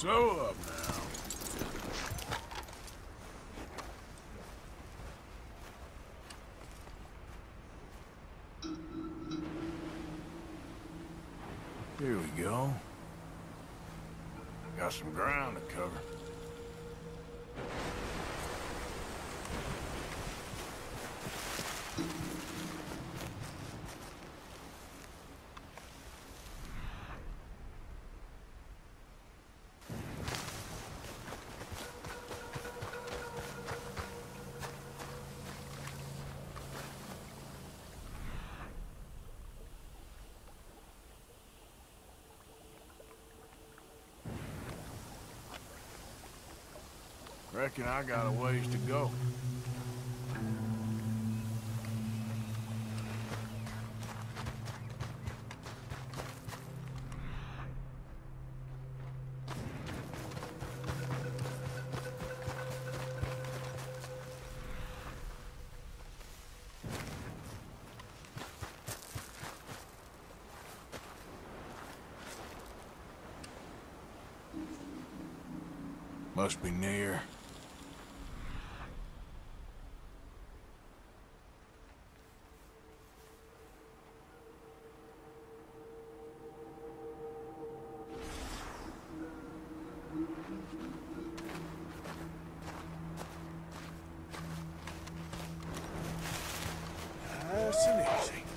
Slow up now. Here we go. Got some ground to cover. Reckon I got a ways to go. Must be near. That's an easy.